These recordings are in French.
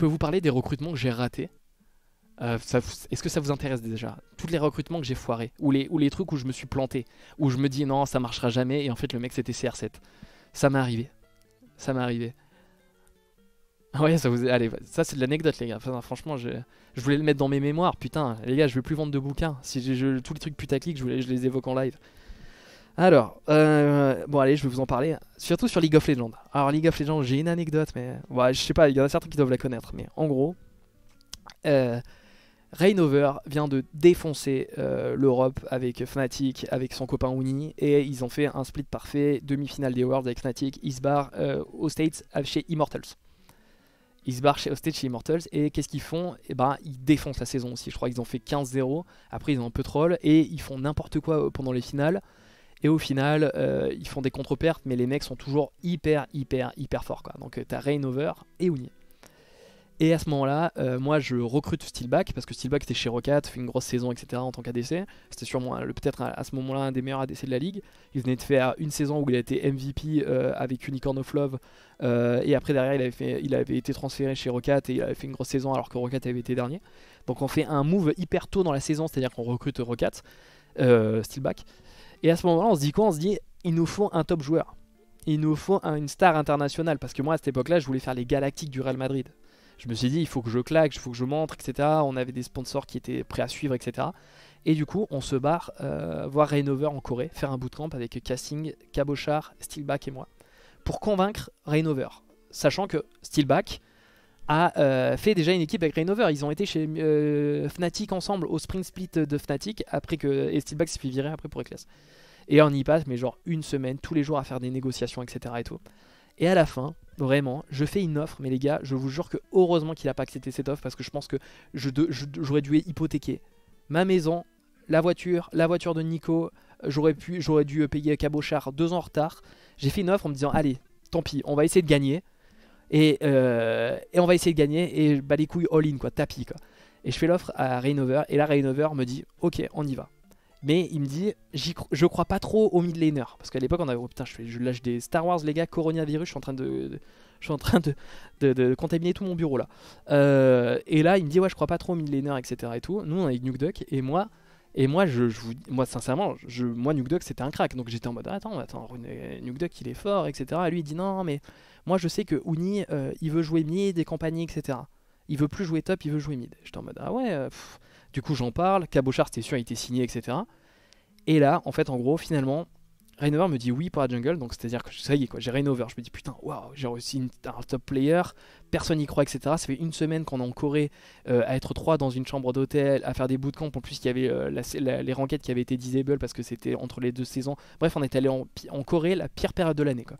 peux vous parler des recrutements que j'ai ratés. Est-ce que ça vous intéresse déjà? Tous les recrutements que j'ai foirés, ou les trucs où je me suis planté, où je me dis non ça marchera jamais et en fait le mec c'était CR7. Ça m'est arrivé. Ça m'est arrivé. Ouais, ça vous... Allez, ça c'est de l'anecdote les gars. Enfin, franchement je voulais le mettre dans mes mémoires. Putain les gars, je vais plus vendre de bouquins. Si tous les trucs putaclic je les évoque en live. Alors, bon allez, je vais vous en parler, surtout sur League of Legends. Alors League of Legends, j'ai une anecdote, mais ouais, je sais pas, il y en a certains qui doivent la connaître, mais en gros, Reignover vient de défoncer l'Europe avec Fnatic, avec son copain Huni, et ils ont fait un split parfait, demi-finale des Worlds avec Fnatic, ils se barrent aux States chez Immortals. Ils se barrent aux States chez Immortals, et qu'est-ce qu'ils font? Et ben, ils défoncent la saison aussi, je crois qu'ils ont fait 15-0, après ils ont un peu troll, et ils font n'importe quoi pendant les finales. Et au final, ils font des contre-pertes, mais les mecs sont toujours hyper forts, quoi. Donc t'as Reignover et Huni. Et à ce moment-là, moi je recrute Steelback, parce que Steelback était chez ROCCAT, fait une grosse saison, etc. en tant qu'ADC. C'était sûrement peut-être à ce moment-là un des meilleurs ADC de la ligue. Il venait de faire une saison où il a été MVP avec Unicorn of Love, et après derrière il avait été transféré chez ROCCAT et il avait fait une grosse saison alors que ROCCAT avait été dernier. Donc on fait un move hyper tôt dans la saison, c'est-à-dire qu'on recrute ROCCAT, Steelback. Et à ce moment-là, on se dit quoi? On se dit, il nous faut un top joueur. Il nous faut une star internationale. Parce que moi, à cette époque-là, je voulais faire les Galactiques du Real Madrid. Je me suis dit, il faut que je claque, il faut que je montre, etc. On avait des sponsors qui étaient prêts à suivre, etc. Et du coup, on se barre voir Reignover en Corée, faire un bootcamp avec Kassing, Cabochard, Steelback et moi. Pour convaincre Reignover. Sachant que Steelback a fait déjà une équipe avec Reignover. Ils ont été chez Fnatic ensemble au Spring Split de Fnatic après que Estebax s'est fait virer après pour Eclas. Et on y passe mais genre une semaine, tous les jours à faire des négociations, etc. et tout. Et à la fin, vraiment, je fais une offre, mais les gars, je vous jure que heureusement qu'il n'a pas accepté cette offre parce que je pense que j'aurais dû hypothéquer ma maison, la voiture de Nico, j'aurais dû payer Cabochard 2 ans en retard. J'ai fait une offre en me disant allez, tant pis, on va essayer de gagner. Et on va essayer de gagner et bah les couilles all-in quoi, tapis quoi. Et je fais l'offre à Reignover et là Reignover me dit ok on y va. Mais il me dit je crois pas trop au mid laner parce qu'à l'époque on avait oh putain je lâche des Star Wars les gars, coronavirus, je suis en train de contaminer tout mon bureau là. Et là il me dit ouais je crois pas trop au mid laner etc et tout. Nous on est avec Nukeduck et moi sincèrement Nukeduck c'était un crack donc j'étais en mode attends Nukeduck il est fort etc et lui il dit non mais moi je sais que Huni il veut jouer mid et compagnie etc il veut plus jouer top il veut jouer mid j'étais en mode ah ouais du coup j'en parle Cabochard c'était sûr il était signé etc et là en fait en gros finalement Reignover me dit oui pour la jungle donc c'est à dire que ça y est quoi j'ai Reignover je me dis putain waouh j'ai réussi un top player personne n'y croit etc ça fait une semaine qu'on est en Corée à être 3 dans une chambre d'hôtel à faire des bootcamps en plus il y avait les ranked qui avaient été disable parce que c'était entre les deux saisons bref on est allé en Corée la pire période de l'année quoi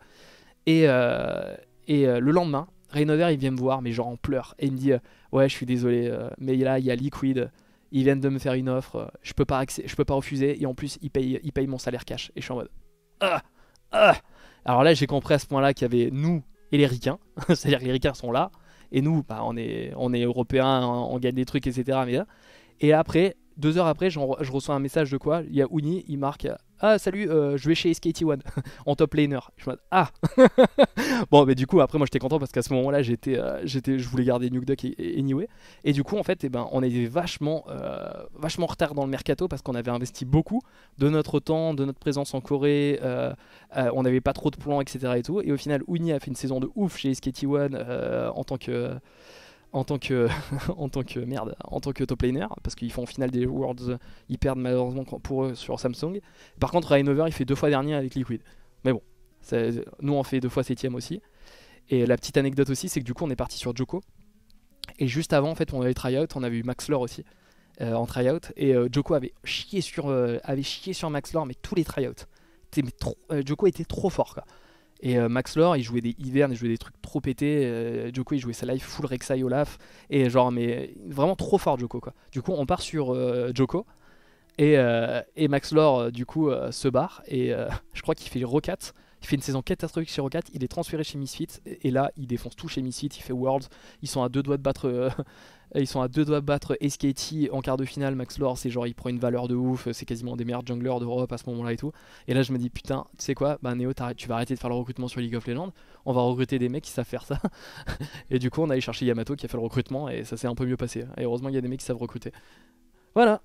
et le lendemain Reignover il vient me voir mais genre en pleurs et il me dit ouais je suis désolé mais là il y a Liquid ils viennent de me faire une offre je peux pas refuser et en plus ils payent mon salaire cash et je suis en mode ah. Alors là j'ai compris à ce point là qu'il y avait nous et les ricains c'est à dire que les ricains sont là et nous bah, on est européens on gagne des trucs etc mais là. Et après 2 heures après je reçois un message de quoi il y a Huni il marque ah salut je vais chez SKT1 en top laner je me dis ah bon mais du coup après moi j'étais content parce qu'à ce moment là je voulais garder Nukeduck anyway et du coup en fait eh ben, on était vachement en retard dans le mercato parce qu'on avait investi beaucoup de notre temps de notre présence en Corée on n'avait pas trop de plans etc et tout et au final Huni a fait une saison de ouf chez SKT1 en tant que top laner parce qu'ils font en finale des Worlds ils perdent malheureusement pour eux sur Samsung par contre Reignover il fait 2 fois dernier avec Liquid mais bon nous on fait 2 fois 7ème aussi et la petite anecdote aussi c'est que du coup on est parti sur Joko et juste avant en fait on avait tryout on avait eu Maxlore aussi en tryout et Joko avait chié sur Maxlore mais tous les tryouts Joko était trop fort quoi. Et Maxlore, il jouait des Hivernes, il jouait des trucs trop pétés. Joko, il jouait sa life full Rek'Sai Olaf. Et genre, mais vraiment trop fort Joko, quoi. Du coup, on part sur Joko. Et Maxlore du coup se barre et je crois qu'il fait ROCCAT. Il fait une saison catastrophique chez ROCCAT, il est transféré chez Misfits et là il défonce tout chez Misfits, il fait Worlds, ils sont à deux doigts de battre SKT en quart de finale. Maxlore, c'est genre il prend une valeur de ouf, c'est quasiment des meilleurs junglers d'Europe à ce moment-là et tout. Et là je me dis putain, tu sais quoi, bah Néo, tu vas arrêter de faire le recrutement sur League of Legends, on va recruter des mecs qui savent faire ça. Et du coup on allait chercher Yamato qui a fait le recrutement et ça s'est un peu mieux passé. Et heureusement il y a des mecs qui savent recruter. Voilà.